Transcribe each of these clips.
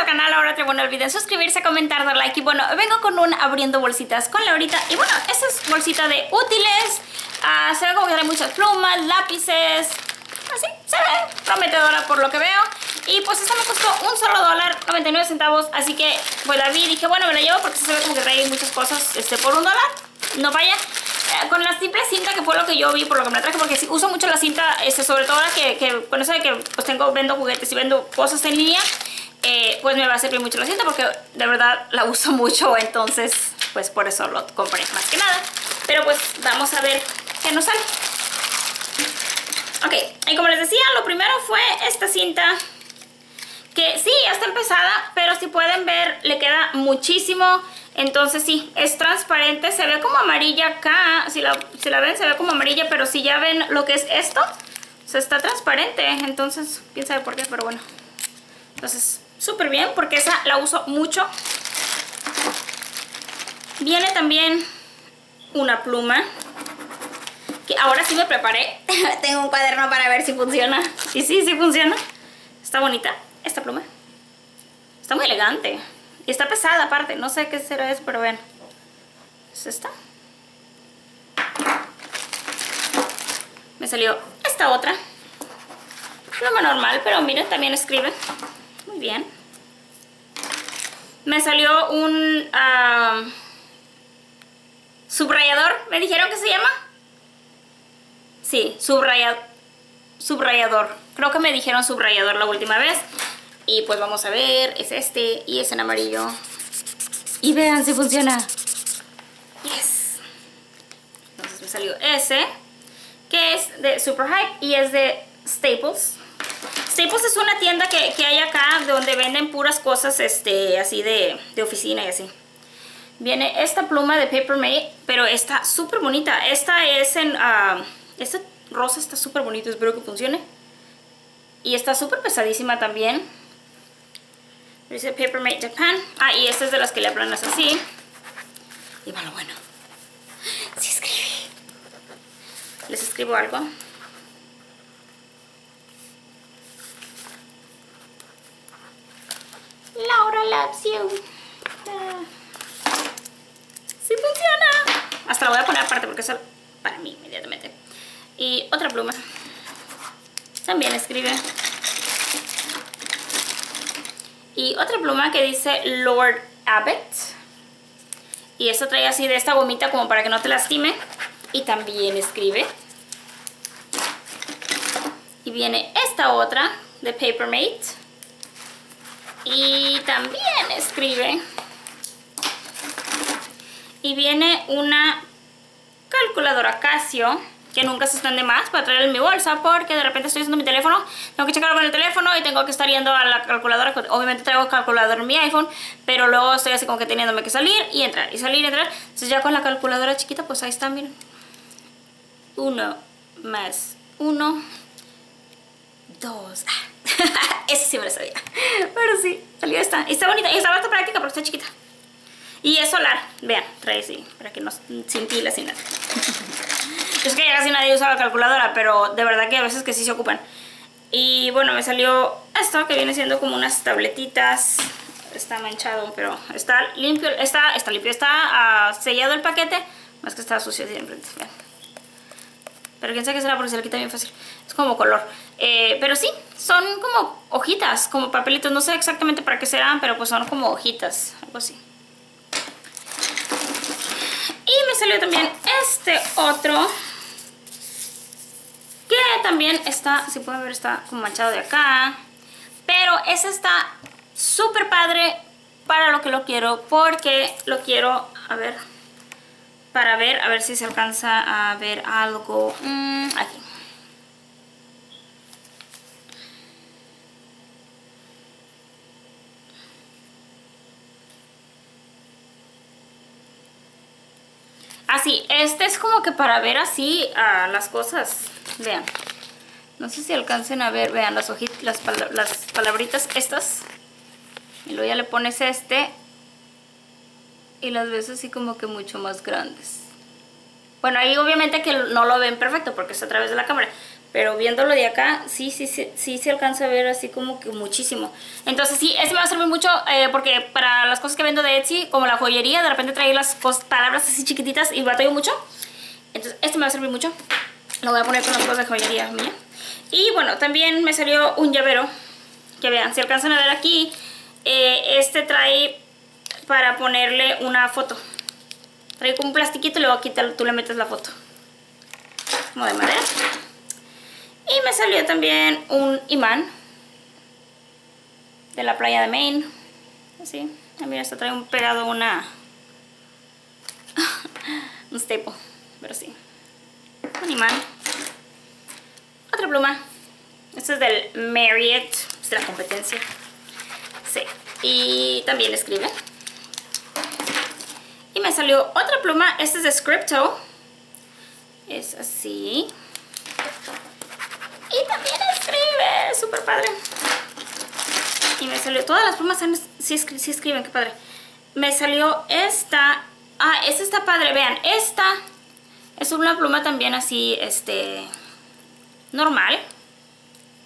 al canal, ahora que no olviden suscribirse, comentar, dar like. Y bueno, vengo con un abriendo bolsitas con Laurita. Y bueno, esta es bolsita de útiles. Se ve como que trae muchas plumas, lápices. Así, se ve prometedora por lo que veo. Y pues esta me costó $1.99. Así que pues la vi y dije, bueno, me la llevo porque se ve como que trae muchas cosas por $1. No vaya. Con la simple cinta, que fue lo que yo vi, por lo que me la traje, porque sí, uso mucho la cinta, sobre todo ahora que con eso de que pues vendo juguetes y vendo cosas en línea, pues me va a servir mucho la cinta porque de verdad la uso mucho, entonces pues por eso lo compré más que nada. Pero pues vamos a ver qué nos sale. Ok, y como les decía, lo primero fue esta cinta, que sí, ya está empezada, pero si pueden ver, le queda muchísimo. Entonces sí, es transparente, se ve como amarilla acá, si la ven se ve como amarilla, pero si ya ven lo que es esto, o sea, está transparente, entonces, quién sabe por qué, pero bueno. Entonces, súper bien, porque esa la uso mucho. Viene también una pluma, que ahora sí me preparé, tengo un cuaderno para ver si funciona, y sí, sí funciona. Está bonita esta pluma, está muy elegante. Y está pesada aparte, no sé qué será eso, pero vean. ¿Es esta? Me salió esta otra. Pluma normal, pero miren, también escribe. Muy bien. Me salió un subrayador, ¿me dijeron que se llama? Sí, subrayador. Creo que me dijeron subrayador la última vez. Y pues vamos a ver, es este y es en amarillo. Y vean si funciona. Yes. Entonces me salió ese, que es de Super Hype y es de Staples. Staples es una tienda que hay acá donde venden puras cosas así de oficina y así. Viene esta pluma de Papermate, pero está súper bonita. Esta es en... esta rosa está súper bonita, espero que funcione. Y está súper pesadísima también. Dice Papermate Japan. Ah, y esta es de las que le aplanas así. Y va lo bueno. Sí escribí. Les escribo algo. Laura loves you. Sí funciona. Hasta la voy a poner aparte porque es para mí inmediatamente. Y otra pluma. También escribe. Y otra pluma que dice Lord Abbott. Y esta trae así de esta gomita como para que no te lastime. Y también escribe. Y viene esta otra de Papermate. Y también escribe. Y viene una calculadora Casio. Que nunca se están de más para traer en mi bolsa, porque de repente estoy usando mi teléfono, tengo que checarlo con el teléfono y tengo que estar yendo a la calculadora. Obviamente traigo calculadora en mi iPhone, pero luego estoy así como que teniéndome que salir y entrar, y salir y entrar. Entonces ya con la calculadora chiquita, pues ahí está, miren. 1 más 1, 2. Eso sí me lo sabía. Pero sí, salió esta. Y está bonita, y está bastante práctica porque está chiquita. Y es solar, vean, trae así, para que no cintile sin nada. Es que casi nadie usa la calculadora, pero de verdad que a veces que sí se ocupan. Y bueno, me salió esto que viene siendo como unas tabletitas. Está manchado, pero está limpio, está sellado el paquete. Más que está sucio siempre. Pero quién sabe qué será porque se le quita bien fácil. Es como color. Pero sí, son como hojitas, como papelitos. No sé exactamente para qué serán, pero pues son como hojitas. Algo así. Y me salió también este otro. Que también está, si pueden ver, está como manchado de acá. Pero ese está súper padre para lo que lo quiero. Porque lo quiero, a ver, para ver, a ver si se alcanza a ver algo. Aquí. Así, este es como que para ver así las cosas, vean. No sé si alcancen a ver, vean las hojitas, las palabritas estas. Y luego ya le pones este. Y las ves así como que mucho más grandes. Bueno, ahí obviamente que no lo ven perfecto porque es a través de la cámara. Pero viéndolo de acá, sí se alcanza a ver así como que muchísimo. Entonces sí, este me va a servir mucho porque para las cosas que vendo de Etsy, como la joyería, de repente trae las palabras así chiquititas y batallo mucho. Entonces este me va a servir mucho. Lo voy a poner con las cosas de joyería mía. Y bueno, también me salió un llavero. Que vean, si alcanzan a ver aquí, este trae para ponerle una foto. Trae como un plastiquito y luego aquí tú le metes la foto. Como de madera. Y me salió también un imán de la playa de Maine. Así. Mira, hasta trae un pegado un staple. Pero sí. Un imán. Otra pluma. Esta es del Marriott. Es de la competencia. Sí. Y también escribe. Y me salió otra pluma. Esta es de Scripto. Es así. Y también escribe, súper padre. Y me salió, todas las plumas sí escriben, qué padre. Me salió esta. Ah, esta está padre, vean, esta es una pluma también así, normal.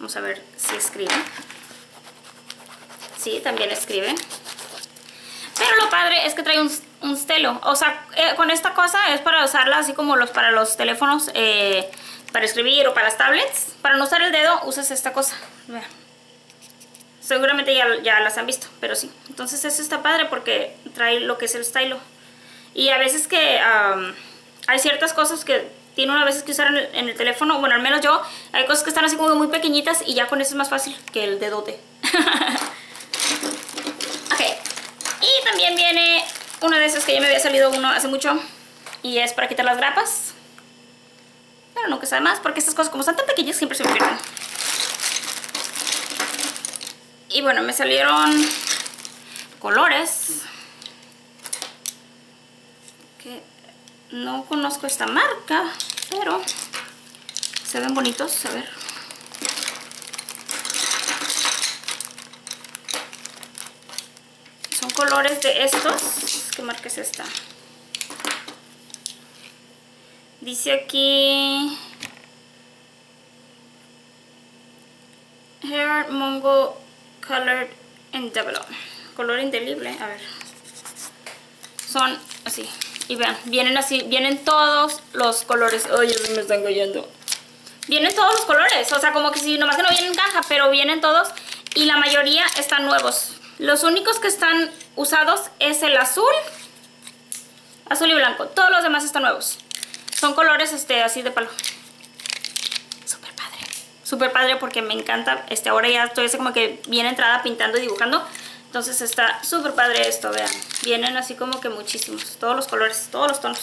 Vamos a ver si escribe. Sí, también escribe. Pero lo padre es que trae un stelo. O sea, con esta cosa es para usarla así como para los teléfonos, para escribir o para las tablets. Para no usar el dedo, usas esta cosa. Vean. Seguramente ya las han visto, pero sí. Entonces eso está padre porque trae lo que es el stylo. Y a veces que hay ciertas cosas que tiene uno a veces que usar en el teléfono. Bueno, al menos yo. Hay cosas que están así como muy pequeñitas y ya con eso es más fácil que el dedote. Ok. Y también viene uno de esos que ya me había salido uno hace mucho. Y es para quitar las grapas. Pero nunca sabe más, porque estas cosas como están tan pequeñas siempre se me pierden. Y bueno, me salieron colores. Que no conozco esta marca, pero se ven bonitos. A ver. Son colores de estos. ¿Qué marca es esta? Dice aquí Hair Mongo Colored Indelible. Color indelible, a ver. Son así. Y vean, vienen así, vienen todos los colores. Ay, me están cayendo. Vienen todos los colores. O sea, como que si nomás que no vienen en caja, pero vienen todos. Y la mayoría están nuevos. Los únicos que están usados es el azul. Azul y blanco. Todos los demás están nuevos. Son colores así de palo. Súper padre. Súper padre porque me encanta. Ahora ya estoy así como que bien entrada pintando y dibujando. Entonces está súper padre esto, vean. Vienen así como que muchísimos. Todos los colores, todos los tonos.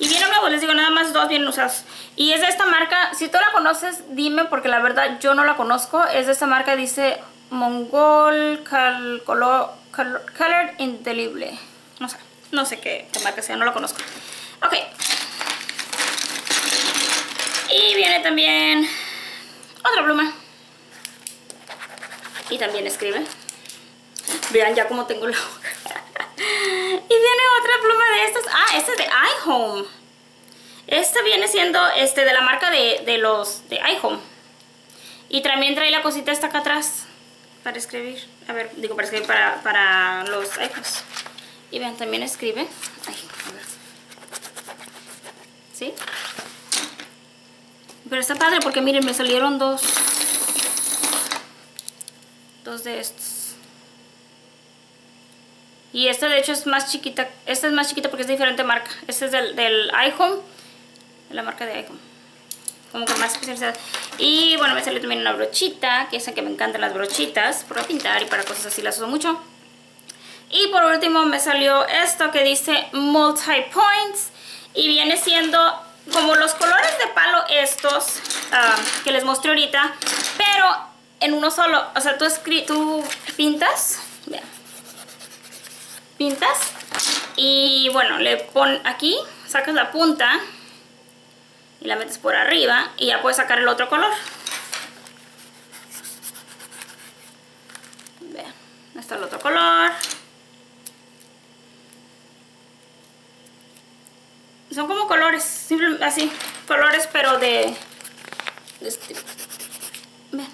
Y vienen nuevos, les digo, nada más dos vienen usados. Y es de esta marca. Si tú la conoces, dime porque la verdad yo no la conozco. Es de esta marca, dice Mongol Colored Indelible. No sé qué marca sea, no la conozco. Ok. Y viene también otra pluma. Y también escribe. Vean ya cómo tengo la boca. Y viene otra pluma de estas. Ah, esta es de iHome. Esta viene siendo de la marca de iHome. Y también trae la cosita esta acá atrás. Para escribir. A ver, digo para escribir para los iPhones. Y vean, también escribe. Ay, a ver. ¿Sí? Pero está padre porque miren, me salieron dos de estos. Y esta de hecho es más chiquita. Esta es más chiquita porque es de diferente marca. Esta es del iHome. De la marca de iHome. Como que más especializada. Y bueno, me salió también una brochita. Que esa que me encantan las brochitas. Para pintar y para cosas así las uso mucho. Y por último me salió esto que dice Multi Points. Y viene siendo como los colores de palo estos que les mostré ahorita, pero en uno solo. O sea, tú pintas, vean, pintas y bueno, le pon aquí, sacas la punta y la metes por arriba y ya puedes sacar el otro color. Vean, ahí está el otro color. Son como colores, así, colores pero Vean.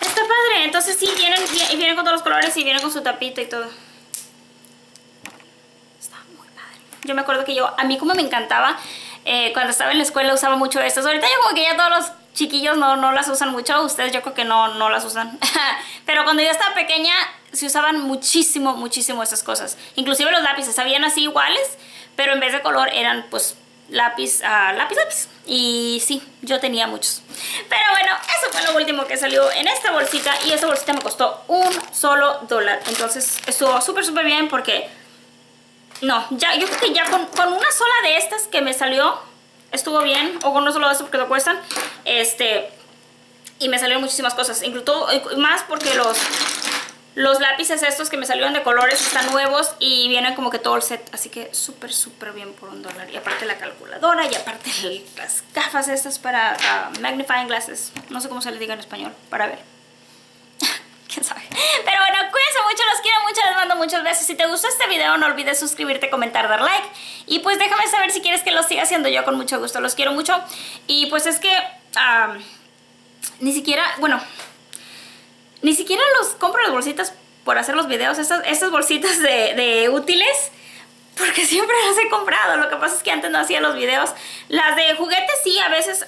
Está padre. Entonces sí, vienen con todos los colores y vienen con su tapita y todo. Está muy padre. Yo me acuerdo que a mí como me encantaba, cuando estaba en la escuela usaba mucho estas. Ahorita yo como que ya todos los chiquillos no las usan mucho. Ustedes yo creo que no las usan. Pero cuando yo estaba pequeña se usaban muchísimo, muchísimo estas cosas. Inclusive los lápices sabían así iguales, pero en vez de color eran pues lápiz, lápiz. Y sí, yo tenía muchos. Pero bueno, eso fue lo último que salió en esta bolsita. Y esta bolsita me costó $1. Entonces estuvo súper, súper bien porque... No, ya, yo creo que ya con una sola de estas que me salió... Estuvo bien, o con no solo eso porque lo cuestan. Y me salieron muchísimas cosas. Incluso más porque los lápices estos que me salieron de colores están nuevos y vienen como que todo el set. Así que súper, súper bien por $1. Y aparte la calculadora y aparte las gafas estas para magnifying glasses. No sé cómo se les diga en español, para ver. ¿Quién sabe? Pero bueno, cuídense mucho, los quiero mucho, les mando muchos besos. Si te gustó este video, no olvides suscribirte, comentar, dar like. Y pues déjame saber si quieres que lo siga haciendo, yo con mucho gusto, los quiero mucho. Y pues es que ni siquiera, bueno, ni siquiera los compro las bolsitas por hacer los videos. Estas bolsitas de útiles, porque siempre las he comprado. Lo que pasa es que antes no hacía los videos. Las de juguetes sí, a veces...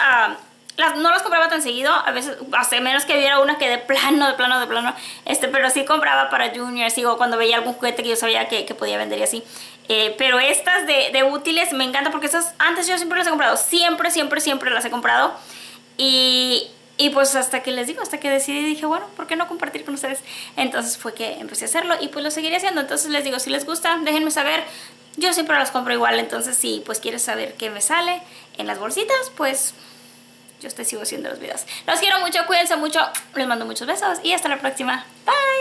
no las compraba tan seguido, a veces, hasta menos que hubiera una que de plano, pero sí compraba para juniors, o cuando veía algún juguete que yo sabía que podía vender y así. Pero estas de útiles me encanta porque estas antes yo siempre las he comprado, siempre las he comprado. Y pues hasta que les digo, hasta que decidí, dije, bueno, ¿por qué no compartir con ustedes? Entonces fue que empecé a hacerlo y pues lo seguiré haciendo. Entonces les digo, si les gusta, déjenme saber. Yo siempre las compro igual, entonces si pues quieres saber qué me sale en las bolsitas, pues... yo te sigo haciendo los videos. Los quiero mucho, cuídense mucho, les mando muchos besos y hasta la próxima. Bye.